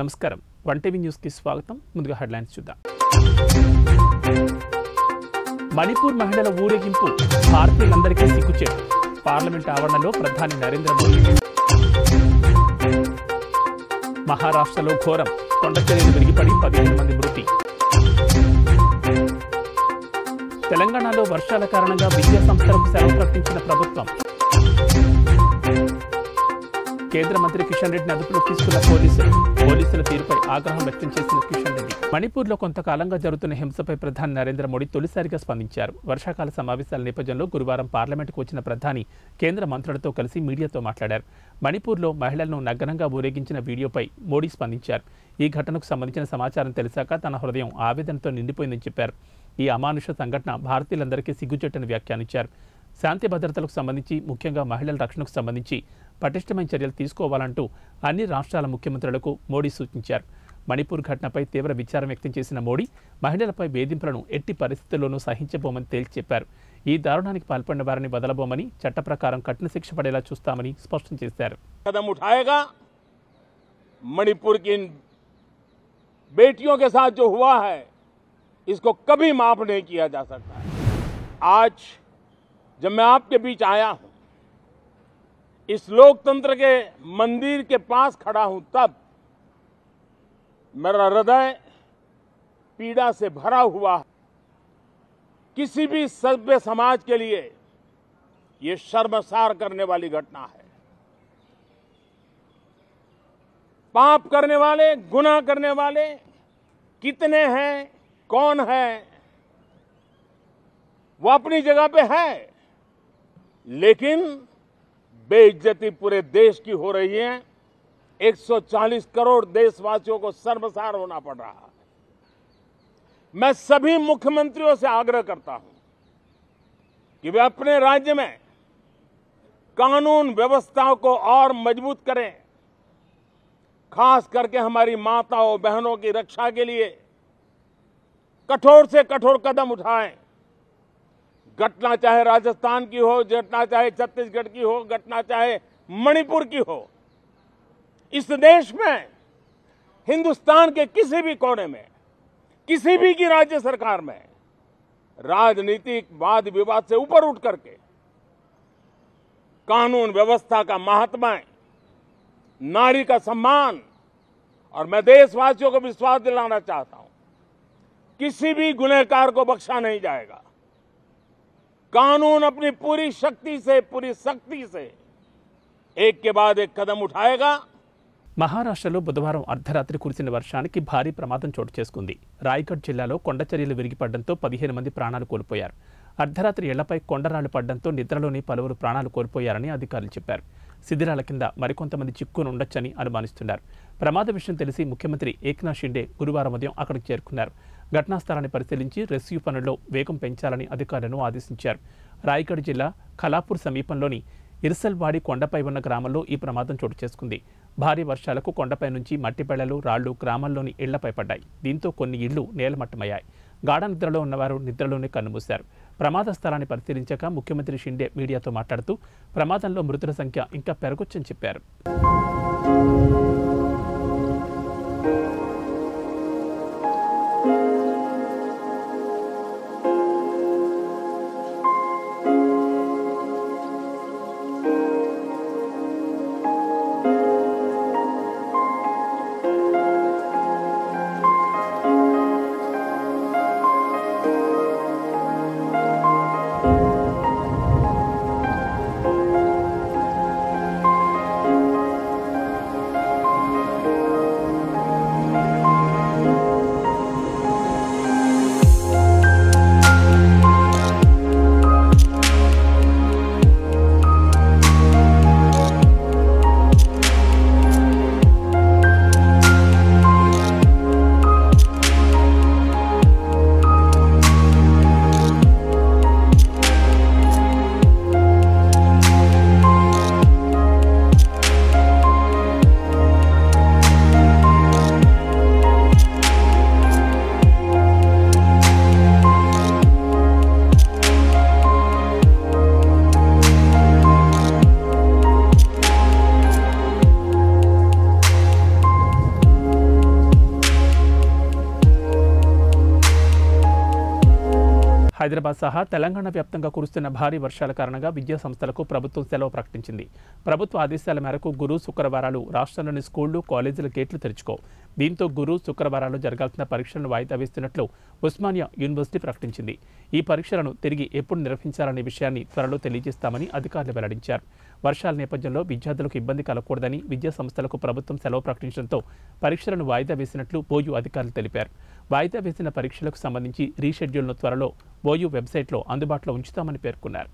నమస్కారం. One TV news కి స్వాగతం. ముందుగా హెడ్ లైన్స్ చూద్దాం. మణిపూర్ మహిళల ఊరేగింపు భారతీయులందరికీ సిగ్గుచేటు. పార్లమెంట్ ఆవరణలో ప్రధాని నరేంద్ర మోదీ. మహారాష్ట్రలో ఘోరం, కొండచర్యలు విరిగిపడి 15 మంది మృతి. తెలంగాణలో వర్షాల కారణంగా విద్యా సంస్థలకు సెలవు ప్రకటించిన ప్రభుత్వం. కేంద్ర మంత్రి కిషన్ రెడ్డిని అదుపులోకి తీసుకున్న పోలీసుల తీరుపై ఆగ్రహం వ్యక్తం చేసిన కిషన్ రెడ్డి. మణిపూర్లో కొంతకాలంగా జరుగుతున్న హింసపై ప్రధాని నరేంద్ర మోడీ తొలిసారిగా స్పందించారు. వర్షాకాల సమావేశాల నేపథ్యంలో గురువారం పార్లమెంటుకు వచ్చిన ప్రధాని కేంద్ర మంత్రులతో కలిసి మీడియాతో మాట్లాడారు. మణిపూర్లో మహిళలను నగ్నంగా ఊరేగించిన వీడియోపై మోడీ స్పందించారు. ఈ ఘటనకు సంబంధించిన సమాచారం తెలిసాక తన హృదయం ఆవేదనతో నిండిపోయిందని చెప్పారు. ఈ అమానుష సంఘటన భారతీయులందరికీ సిగ్గుచేటని వ్యాఖ్యానించారు. శాంతి భద్రతలకు సంబంధించి, ముఖ్యంగా మహిళల రక్షణకు సంబంధించి పటిష్టమైన చర్యలు తీసుకోవాలంటూ అన్ని రాష్ట్రాల ముఖ్యమంత్రులకు మోడీ సూచించారు. మణిపూర్ ఘటనపై తీవ్ర విచారం వ్యక్తం చేసిన మోడీ మహిళలపై వేధింపులను ఎట్టి పరిస్థితుల్లోనూ సహించబోమని తేల్చిచెప్పారు. ఈ దారుణానికి పాల్పడిన వారిని వదలబోమని, చట్ట ప్రకారం కఠిన శిక్ష పడేలా చూస్తామని స్పష్టం చేశారు. इसको कभी माफ नहीं किया जा सकता है। आज जब मैं आपके बीच आया हूं, इस लोकतंत्र के मंदिर के पास खड़ा हूं, तब मेरा हृदय पीड़ा से भरा हुआ है। किसी भी सभ्य समाज के लिए ये शर्मसार करने वाली घटना है। पाप करने वाले, गुनाह करने वाले कितने हैं, कौन है, वो अपनी जगह पे है, लेकिन बेइज्जती पूरे देश की हो रही है। 140 करोड़ देशवासियों को शर्मसार होना पड़ रहा है। मैं सभी मुख्यमंत्रियों से आग्रह करता हूं कि वे अपने राज्य में कानून व्यवस्था को और मजबूत करें, खास करके हमारी माताओं बहनों की रक्षा के लिए कठोर से कठोर कदम उठाएं। घटना चाहे राजस्थान की हो, घटना चाहे छत्तीसगढ़ की हो, घटना चाहे मणिपुर की हो, इस देश में, हिंदुस्तान के किसी भी कोने में, किसी भी की राज्य सरकार में राजनीतिक वाद विवाद से ऊपर उठ करके कानून व्यवस्था का महात्मा, नारी का सम्मान, और मैं देशवासियों को विश्वास दिलाना चाहता हूं, किसी भी गुनहगार को बख्शा नहीं जाएगा। कानून अपनी पूरी शक्ति से एक के बाद एक कदम उठाएगा। మహారాష్ట్రలో బుధవారం అర్ధరాత్రి కురిసిన వర్షానికి భారీ ప్రమాదం చోటు చేసుకుంది. రాయగఢ్ జిల్లాలో కొండచర్యలు విరిగిపడడంతో 15 మంది ప్రాణాలు కోల్పోయారు. అర్ధరాత్రి ఇళ్లపై కొండరాళ్లు పడడంతో నిద్రలోనే పలువురు ప్రాణాలు కోల్పోయారని అధికారులు చెప్పారు. శిథిరాల కింద మరికొంతమంది చిక్కుని ఉండొచ్చని అనుమానిస్తున్నారు. ప్రమాద విషయం తెలిసి ముఖ్యమంత్రి ఏక్నాథ్ షిండే గురువారం ఉదయం అక్కడికి చేరుకున్నారు. ఘటనా స్థలాన్ని పరిశీలించి రెస్క్యూ పనుల్లో వేగం పెంచాలని అధికారులను ఆదేశించారు. రాయగఢ్ జిల్లా ఖలాపూర్ సమీపంలోని ఇర్సల్వాడి కొండపై ఉన్న గ్రామంలో ఈ ప్రమాదం చోటు చేసుకుంది. భారీ వర్షాలకు కొండపై నుంచి మట్టి పెళ్లలు, రాళ్లు గ్రామంలోని ఇళ్లపై పడ్డాయి. దీంతో కొన్ని ఇళ్లు నేలమట్టమయ్యాయి. గాఢ నిద్రలో ఉన్నవారు నిద్రలోనే కన్నుమూశారు. ప్రమాద స్థలాన్ని పరిశీలించాక ముఖ్యమంత్రి షిండే మీడియాతో మాట్లాడుతూ ప్రమాదంలో మృతుల సంఖ్య ఇంకా పెరగొచ్చని చెప్పారు. హైదరాబాద్ సహా తెలంగాణ వ్యాప్తంగా కురుస్తున్న భారీ వర్షాల కారణంగా విద్యా సంస్థలకు ప్రభుత్వం సెలవు ప్రకటించింది. ప్రభుత్వ ఆదేశాల మేరకు గురు శుక్రవారాలు రాష్ట్రంలోని స్కూళ్లు కాలేజీల గేట్లు తెరుచుకోవు. దీంతో గురు శుక్రవారాలు జరగాల్సిన పరీక్షలను వాయిదా వేస్తున్నట్లు ఉస్మానియా యూనివర్సిటీ ప్రకటించింది. ఈ పరీక్షలను తిరిగి ఎప్పుడు నిర్వహించాలనే విషయాన్ని త్వరలో తెలియజేస్తామని అధికారులు వెల్లడించారు. వర్షాల నేపథ్యంలో విద్యార్థులకు ఇబ్బంది కలగకూడదని విద్యా సంస్థలకు ప్రభుత్వం సెలవు ప్రకటించడంతో పరీక్షలను వాయిదా వేసినట్లు బోయు అధికారులు తెలిపారు. వాయిదా వేసిన పరీక్షలకు సంబంధించి రీషెడ్యూల్ను త్వరలో బోయు వెబ్సైట్లో అందుబాటులో ఉంచుతామని పేర్కొన్నారు.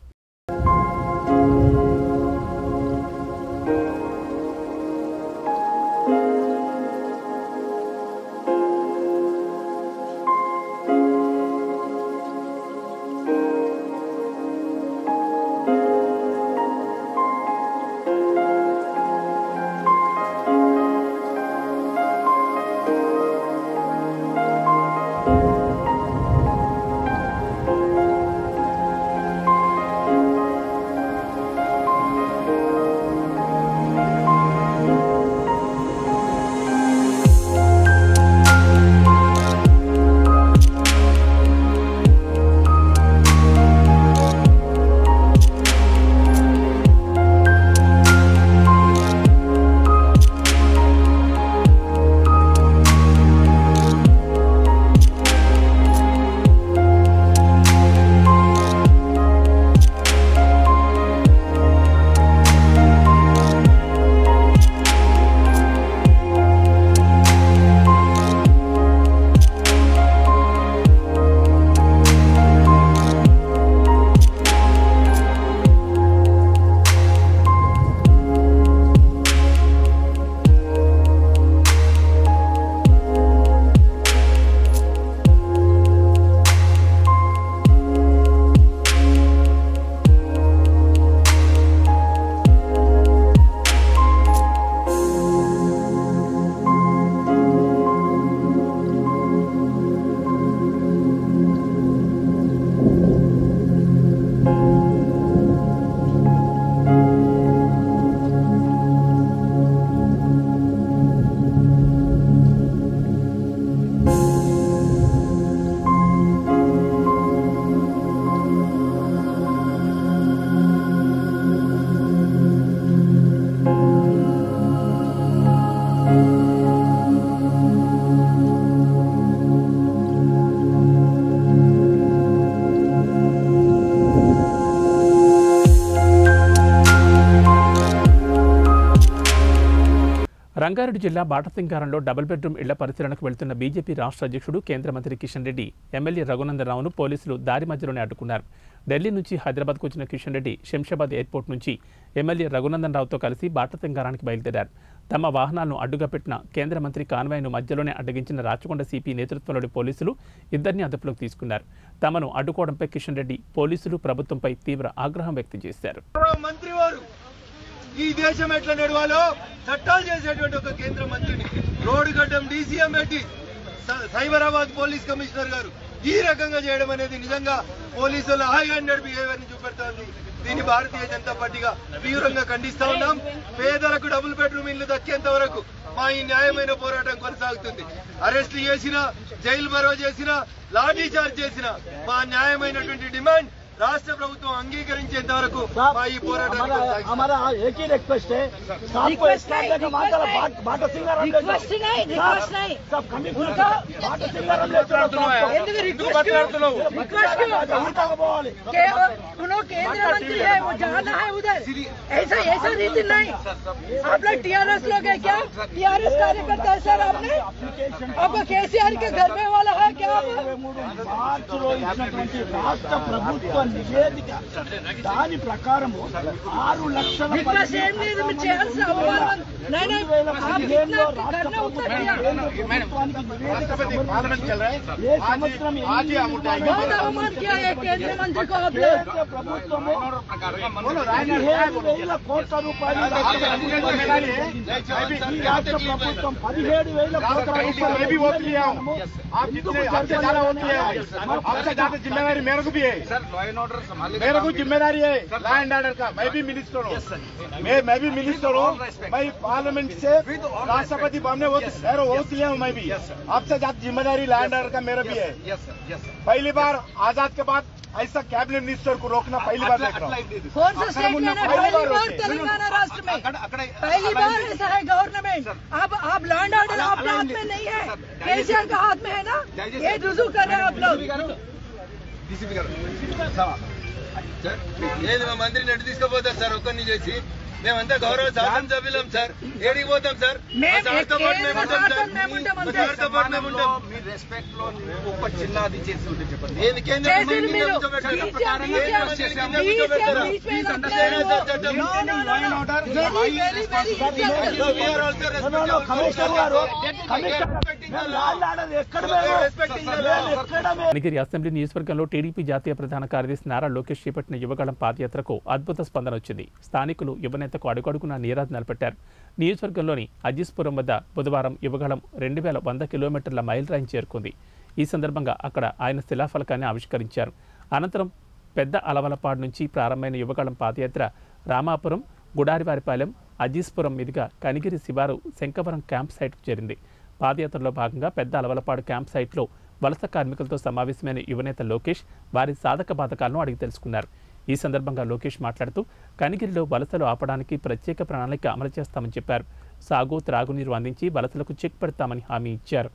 రంగారెడ్డి జిల్లా బాటసింగారంలో డబుల్ బెడ్రూమ్ ఇళ్ల పరిశీలనకు వెళ్తున్న బీజేపీ రాష్ట్ర అధ్యక్షుడు కేంద్ర మంత్రి కిషన్ రెడ్డి ఎమ్మెల్యే రఘునందనరావును పోలీసులు దారి మధ్యలోనే అడ్డుకున్నారు. ఢిల్లీ నుంచి హైదరాబాద్కు వచ్చిన కిషన్ రెడ్డి శంషాబాద్ ఎయిర్పోర్ట్ నుంచి ఎమ్మెల్యే రఘునందనరావుతో కలిసి బాటసింగారానికి బయలుదేరారు. తమ వాహనాలను అడ్డుగా పెట్టిన కేంద్ర మంత్రి కాన్వాయ్ను మధ్యలోనే అడ్డగించిన రాచకొండ సిపి నేతృత్వంలోని పోలీసులు ఇద్దరిని అదుపులోకి తీసుకున్నారు. తమను అడ్డుకోవడంపై కిషన్ రెడ్డి పోలీసులు ప్రభుత్వంపై తీవ్ర ఆగ్రహం వ్యక్తం చేశారు. ఈ దేశం ఎట్లా నడవాలో చట్టాలు చేసేటువంటి ఒక కేంద్ర మంత్రిని, రోడ్డు గడ్డం DCM Reddy, Cyberabad police commissioner గారు ఈ రకంగా చేయడం అనేది నిజంగా పోలీసుల హై హ్యాండెడ్ బిహేవియర్ ని చూపెడుతోంది. దీన్ని భారతీయ జనతా పార్టీగా తీవ్రంగా ఖండిస్తా ఉన్నాం. పేదలకు డబుల్ బెడ్రూమ్ ఇల్లు దక్కేంత వరకు మా ఈ న్యాయమైన పోరాటం కొనసాగుతుంది. అరెస్టులు చేసినా, జైలు బరవ చేసినా, లాఠీ చార్జ్ చేసినా మా న్యాయమైనటువంటి డిమాండ్ राष्ट्र प्रभुत्व अंगीकరించేంత వరకు ఈ పోరాటం. हमारा एक ही रिक्वेस्ट है, केंद्र मंत्री है वो जाना है उधर, ऐसा ऐसा रीति नहीं. आप लोग TRS लोग है क्या? TRS कार्यकर्ता है सर. आपने आपका KCR के घर में वाला है क्या? राष्ट्र प्रभुत्व నివేదిక దాని ప్రకారం 6 లక్షల కోట్ల రూపాయలు రాష్ట్ర ప్రభుత్వం 17,000 జిల్లా వారి మేరకు मेरे को जिम्मेदारी है लॉ एंड ऑर्डर का. मैं भी मिनिस्टर हूँ, मैं भी मिनिस्टर हूँ. मैं पार्लियामेंट से राष्ट्रपति बनने वोट लिया हूँ. मैं भी आपसे ज्यादा जिम्मेदारी लॉ एंड ऑर्डर का मेरा भी है. पहली बार आजाद के बाद ऐसा कैबिनेट मिनिस्टर को रोकना पहली बार देख रहा हूं। फोर्स स्टेटमेंट है पहली बार तेलंगाना राष्ट्र में, पहली बार ऐसा है गवर्नमेंट। आप लैंड ऑर्डर आपके हाथ में नहीं है, केसीआर का हाथ में है ना, ये रुजू कर रहे हैं आप लोग। मंत्री नोटिस सर वैसी मेमंता गौरव शासन सभ्युम सर एडम सर रेस्पेक्ट అసెంబ్లీ నియోజకవర్గంలో టీడీపీ జాతీయ ప్రధాన కార్యదర్శి నారా లోకేష్ చేపట్టిన యువగళం పాదయాత్రకు అద్భుత స్పందన వచ్చింది। స్థానికులు యువనేతకు అడుగడుగునా నీరాజనాలు పెట్టారు। నియోజకవర్గంలోని అజిస్పురం వద్ద బుధవారం యువగళం 2100 కిలోమీటర్ల మైల్ రాయిని చేరుకుంది। ఈ సందర్భంగా అక్కడ ఆయన శిలాఫలకాన్ని ఆవిష్కరించారు। అనంతరం పెద్ద అలవలపాడు నుంచి ప్రారంభమైన యువగళం పాదయాత్ర రామాపురం, గుడారివారిపాలెం, అజిస్పురం మీదుగా కనిగిరి శివారు శంకవరం క్యాంప్ సైట్కు చేరింది। పాదయాత్రలో భాగంగా పెద్ద అలవలపాడు క్యాంప్ సైట్లో వలస కార్మికులతో సమావేశమైన యువనేత లోకేష్ వారి సాధక బాధకాలను అడిగి తెలుసుకున్నారు। ఈ సందర్భంగా లోకేష్ మాట్లాడుతూ కనిగిరిలో వలసలు ఆపడానికి ప్రత్యేక ప్రణాళిక అమలు చేస్తామని చెప్పారు। సాగు త్రాగునీరు అందించి వలసలకు చెక్ పెడతామని హామీ ఇచ్చారు।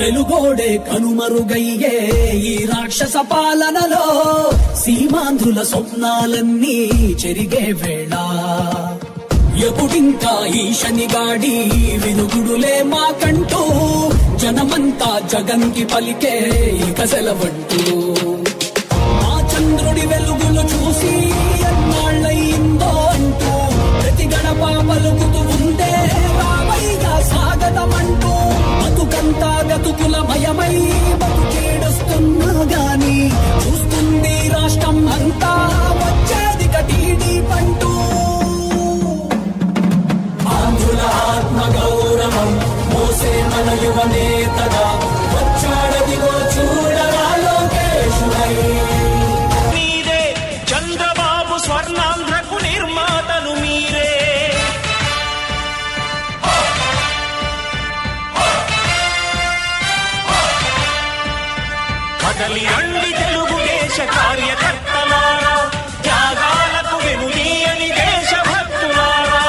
తెలుగోడే కనుమరుగయ్యే ఈ రాక్షస పాలనలో సీమాంధ్రుల స్వప్నాలన్నీ చెరిగే వేళ ఎప్పుడింకా ఈ శనిగాడి వినుగుడులే మాకంటూ జనమంతా జగన్కి పలికే ఇక సెలవట్టు ఆ చంద్రుడి వెలుగులు చూసి ఎన్నాళ్ళయిందో అంటూ ప్రతి గడప పలుకుతూ ఉండే రామయ్య స్వాగతమంటూ బతుకంతా బతుకుల మయమై బతుకేడుస్తున్నా గాని చూస్తుంది రాష్ట్రం అంతా వచ్చేది కటీడీ పంటూ ఆంధ్రుల ఆత్మ గౌరవం మోసే మన యువనేతగా వచ్చాడదిగో చూడరా లోకేశుడై మీరే చంద్రబాబు స్వర్ణాంధ్రకు నిర్మాతను మీరే కదలి అండి తెలుగుదేశ కార్యకర్తలారా త్యాగాలకు వెనుదీయని దేశభక్తులారా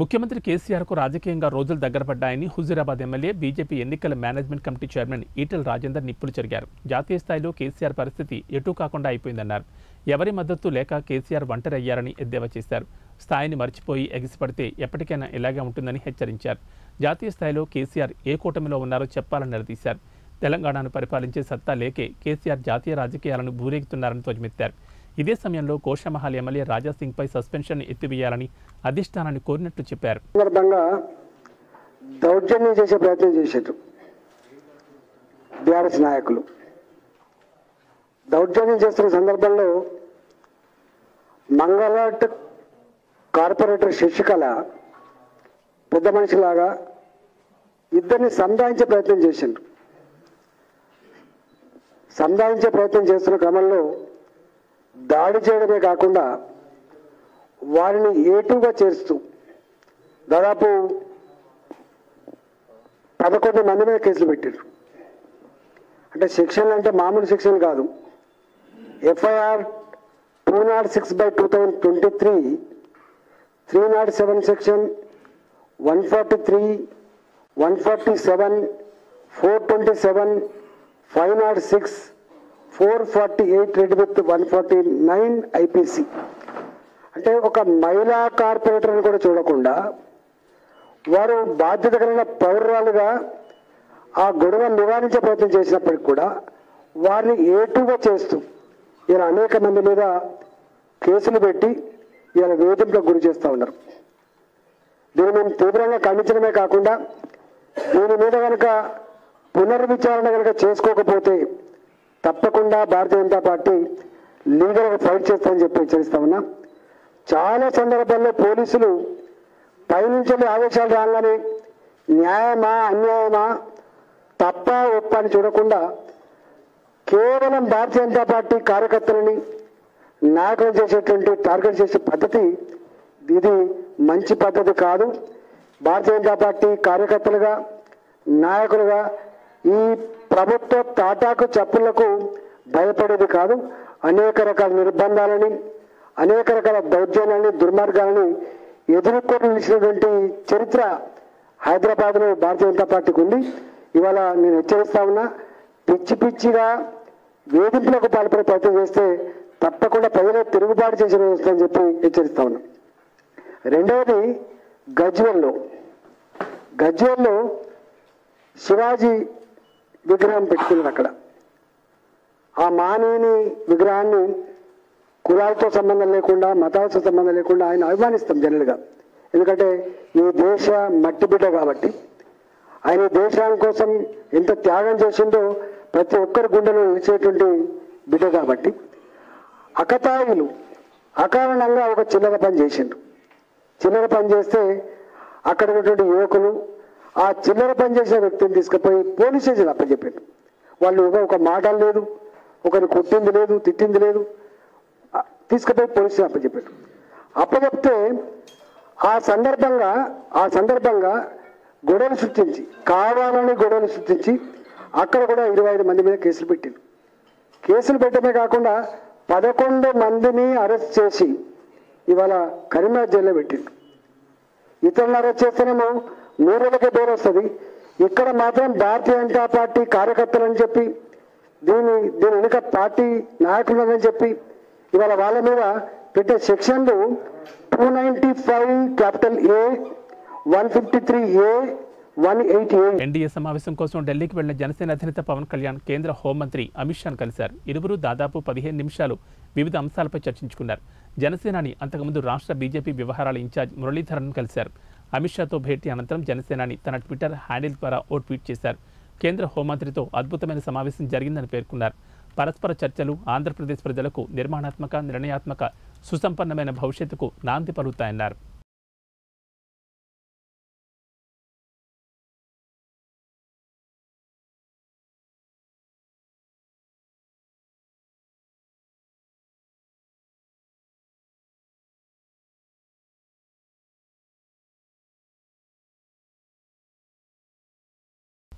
ముఖ్యమంత్రి కేసీఆర్ కు రాజకీయంగా రోజులు దగ్గరపడ్డాయని హుజూరాబాద్ ఎమ్మెల్యే బీజేపీ ఎన్నికల management committee chairman Etela Rajender నిప్పులు చెరిగారు। జాతీయ స్థాయిలో కేసీఆర్ పరిస్థితి ఎటూ కాకుండా అయిపోయిందన్నారు। ఎవరి మద్దతు లేక కేసీఆర్ ఒంటరి అయ్యారని ఎద్దేవా చేశారు। స్థాయిని మర్చిపోయి ఎగిసిపడితే ఎప్పటికైనా ఇలాగే ఉంటుందని హెచ్చరించారు। జాతీయ స్థాయిలో కేసీఆర్ ఏ కూటమిలో ఉన్నారో చెప్పాలని నిలదీశారు। తెలంగాణను పరిపాలించే సత్తా లేకే కేసీఆర్ జాతీయ రాజకీయాలను భూరేగుతున్నారని ధ్వజమెత్తారు। ఇదే సమయంలో కోశామహల్ ఎమ్మెల్యే రాజాసింగ్ పై సస్పెన్షన్ ఎత్తివేయాలని అధిష్టానాన్ని కోరినట్లు చెప్పారు। దౌర్జన్యం చేసే ప్రయత్నం చేశారు బీఆర్ఎస్ నాయకులు। దౌర్జన్యం చేస్తున్న సందర్భంలో మంగళాట్ కార్పొరేటర్ శశికళ పెద్ద మనిషిలాగా ఇద్దరిని సంధాయించే ప్రయత్నం చేశారు। సంధాయించే ప్రయత్నం చేస్తున్న క్రమంలో దాడి చేయడమే కాకుండా వారిని ఏటుగా చేరుస్తూ దాదాపు 11 మంది మీద కేసులు పెట్టారు। అంటే సెక్షన్లు అంటే మామూలు సెక్షన్ కాదు। FIR 206/2023, 307 section, 143, 147, 427, 506, 448 read with 149 IPC। అంటే ఒక మహిళా కార్పొరేటర్ని కూడా చూడకుండా వారు బాధ్యత కలిగిన పౌరురాలుగా ఆ గొడవను నివారించే ప్రయత్నం చేసినప్పటికీ కూడా వారిని ఏటుగా చేస్తూ ఇలా అనేక మంది మీద కేసులు పెట్టి ఇలా వేధింపులకు గురి చేస్తూ ఉన్నారు. దీన్ని మేము తీవ్రంగా ఖండించడమే కాకుండా దీని మీద కనుక పునర్విచారణ కనుక చేసుకోకపోతే తప్పకుండా భారతీయ జనతా పార్టీ లీగల్గా ఫైట్ చేస్తామని చెప్పి హెచ్చరిస్తా ఉన్నా. చాలా సందర్భాల్లో పోలీసులు పైనుంచి ఆదేశాలు రాగానే న్యాయమా అన్యాయమా తప్ప ఒప్ప అని చూడకుండా కేవలం భారతీయ జనతా పార్టీ కార్యకర్తలని నాయకులు చేసేటువంటి టార్గెట్ చేసే పద్ధతి ఇది మంచి పద్ధతి కాదు. భారతీయ జనతా పార్టీ కార్యకర్తలుగా నాయకులుగా ఈ ప్రభుత్వ తాటాకు చప్పులకు భయపడేది కాదు. అనేక రకాల నిర్బంధాలని అనేక రకాల దౌర్జన్యాలని దుర్మార్గాలని ఎదుర్కొని నిలిచినటువంటి చరిత్ర హైదరాబాద్లో భారతీయ జనతా పార్టీకి ఉంది. ఇవాళ నేను హెచ్చరిస్తా ఉన్నా, పిచ్చి పిచ్చిగా వేధింపులకు పాల్పడే ప్రయత్నం చేస్తే తప్పకుండా ప్రజలు తిరుగుబాటు చేసిన వ్యవస్థ అని చెప్పి హెచ్చరిస్తా ఉన్నాం. రెండవది గజ్వేల్లో శివాజీ విగ్రహం పెట్టుకున్నారు. అక్కడ ఆ మానవుని విగ్రహాన్ని కులాలతో సంబంధం లేకుండా మతాలతో సంబంధం లేకుండా ఆయన అభిమానిస్తాం జనరల్గా. ఎందుకంటే ఈ దేశ మట్టి బిడ్డ కాబట్టి ఆయన దేశం కోసం ఎంత త్యాగం చేసిందో ప్రతి ఒక్కరి గుండెలో నిలిచేటువంటి బిడ్డ కాబట్టి అకతాయిలు అకారణంగా ఒక చిల్లర పని చేసిండ్రు. చిల్లర పని చేస్తే అక్కడ ఉన్నటువంటి యువకులు ఆ చిల్లర పని చేసిన వ్యక్తిని తీసుకుపోయి పోలీస్ స్టేషన్ అప్పచెప్పారు. వాళ్ళు ఒక మాట లేదు, ఒకరిని కొట్టింది లేదు, తిట్టింది లేదు, తీసుకుపోయి పోలీస్ స్టేషన్ అప్పచెప్పారు. అప్పచెప్తే ఆ సందర్భంగా గొడవలు సృష్టించి కావాలని గొడవలు సృష్టించి అక్కడ కూడా 25 మంది మీద కేసులు పెట్టారు. కేసులు పెట్టడమే కాకుండా 11 మందిని అరెస్ట్ చేసి ఇవాళ కరీంనగర్ జైల్లో పెట్టింది. ఇతరులను అరెస్ట్ చేస్తేనేమో 3 నెలలకే బెయిల్ వస్తుంది. ఇక్కడ మాత్రం భారతీయ జనతా పార్టీ కార్యకర్తలు అని చెప్పి దీని వెనుక పార్టీ నాయకులు అని చెప్పి ఇవాళ వాళ్ళ మీద పెట్టే సెక్షన్లు 295A 153A 188. ఎన్డీఏ సమావేశం కోసం ఢిల్లీకి వెళ్లిన జనసేన అధినేత పవన్ కళ్యాణ్ కేంద్ర హోంమంత్రి అమిత్ షాను కలిశారు. ఇరువురు దాదాపు 15 నిమిషాలు వివిధ అంశాలపై చర్చించుకున్నారు. జనసేనాని అంతకుముందు రాష్ట్ర బీజేపీ వ్యవహారాల ఇన్ఛార్జ్ మురళీధరన్ కలిశారు. అమిత్ షాతో భేటీ అనంతరం జనసేనాని తన ట్విట్టర్ హ్యాండిల్ ద్వారా ఓ ట్వీట్ చేశారు. కేంద్ర హోంమంత్రితో అద్భుతమైన సమావేశం జరిగిందని పేర్కొన్నారు. పరస్పర చర్చలు ఆంధ్రప్రదేశ్ ప్రజలకు నిర్మాణాత్మక, నిర్ణయాత్మక, సుసంపన్నమైన భవిష్యత్తుకు నాంది పలుకుతాయన్నారు.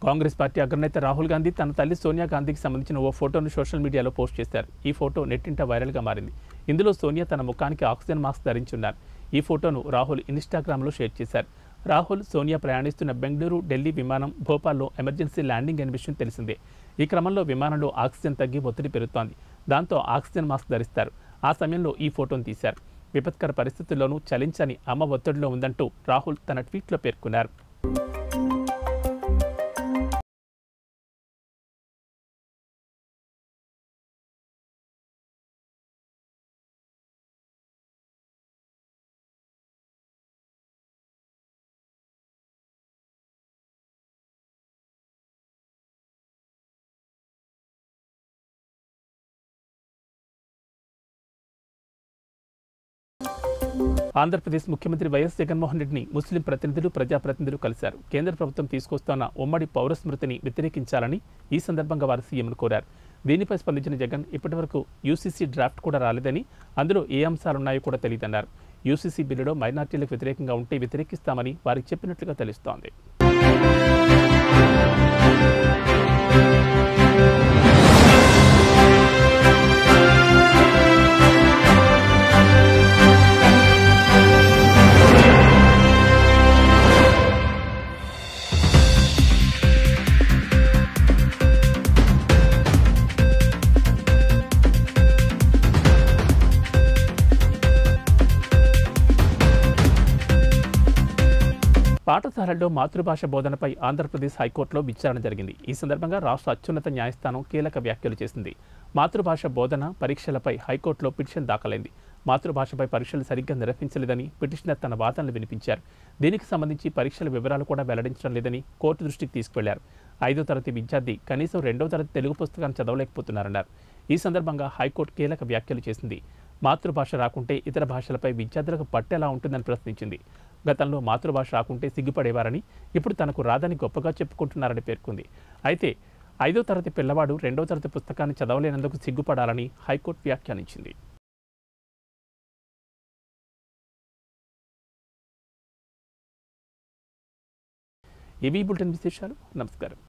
కాంగ్రెస్ పార్టీ అగ్రనేత రాహుల్ గాంధీ తన తల్లి సోనియా గాంధీకి సంబంధించిన ఓ ఫోటోను సోషల్ మీడియాలో పోస్ట్ చేశారు. ఈ ఫోటో నెట్టింట వైరల్గా మారింది. ఇందులో సోనియా తన ముఖానికి ఆక్సిజన్ మాస్క్ ధరించున్నారు. ఈ ఫోటోను రాహుల్ ఇన్స్టాగ్రామ్లో షేర్ చేశారు. రాహుల్ సోనియా ప్రయాణిస్తున్న బెంగళూరు ఢిల్లీ విమానం భోపాల్లో ఎమర్జెన్సీ ల్యాండింగ్ అనే విషయం తెలిసిందే. ఈ క్రమంలో విమానంలో ఆక్సిజన్ తగ్గి ఒత్తిడి పెరుగుతోంది. దాంతో ఆక్సిజన్ మాస్క్ ధరిస్తారు. ఆ సమయంలో ఈ ఫోటోను తీశారు. విపత్కర పరిస్థితుల్లోనూ చలించని అమ్మ ఒత్తిడిలో ఉందంటూ రాహుల్ తన ట్వీట్లో పేర్కొన్నారు. ఆంధ్రప్రదేశ్ ముఖ్యమంత్రి వైఎస్ జగన్మోహన్ రెడ్డిని ముస్లిం ప్రతినిధులు, ప్రజాప్రతినిధులు కలిశారు. కేంద్ర ప్రభుత్వం తీసుకొస్తున్న ఉమ్మడి పౌరస్మృతిని వ్యతిరేకించాలని ఈ సందర్భంగా వారు సీఎంను కోరారు. దీనిపై స్పందించిన జగన్ ఇప్పటివరకు యూసీసీ డ్రాఫ్ట్ కూడా రాలేదని, అందులో ఏ అంశాలున్నాయో కూడా తెలియదన్నారు. యూసీసీ బిల్లులో మైనార్టీలకు వ్యతిరేకంగా ఉంటే వ్యతిరేకిస్తామని వారికి చెప్పినట్లుగా తెలుస్తోంది. పాఠశాలల్లో మాతృభాష బోధనపై ఆంధ్రప్రదేశ్ హైకోర్టులో విచారణ జరిగింది। ఈ సందర్భంగా రాష్ట్ర అత్యున్నత న్యాయస్థానం కీలక వ్యాఖ్యలు చేసింది। మాతృభాష బోధన పరీక్షలపై హైకోర్టులో పిటిషన్ దాఖలైంది। మాతృభాషపై పరీక్షలు సరిగ్గా నిర్వహించలేదని పిటిషనర్ తన వాదనలు వినిపించారు। దీనికి సంబంధించి పరీక్షల వివరాలు కూడా వెల్లడించడం లేదని కోర్టు దృష్టికి తీసుకెళ్లారు। 5వ తరగతి విద్యార్థి కనీసం 2వ తరగతి తెలుగు పుస్తకాన్ని చదవలేకపోతున్నారన్నారు। ఈ సందర్భంగా హైకోర్టు కీలక వ్యాఖ్యలు చేసింది। మాతృభాష రాకుంటే ఇతర భాషలపై విద్యార్థులకు పట్టెలా ఉంటుందని ప్రశ్నించింది। గతంలో మాతృభాష రాకుంటే సిగ్గుపడేవారని, ఇప్పుడు తనకు రాదని గొప్పగా చెప్పుకుంటున్నారని పేర్కొంది। అయితే 5వ తరగతి పిల్లవాడు 2వ తరగతి పుస్తకాన్ని చదవలేనందుకు సిగ్గుపడాలని హైకోర్టు వ్యాఖ్యానించింది। ఇవి బులెటిన్ విశేషాలు। నమస్కారం।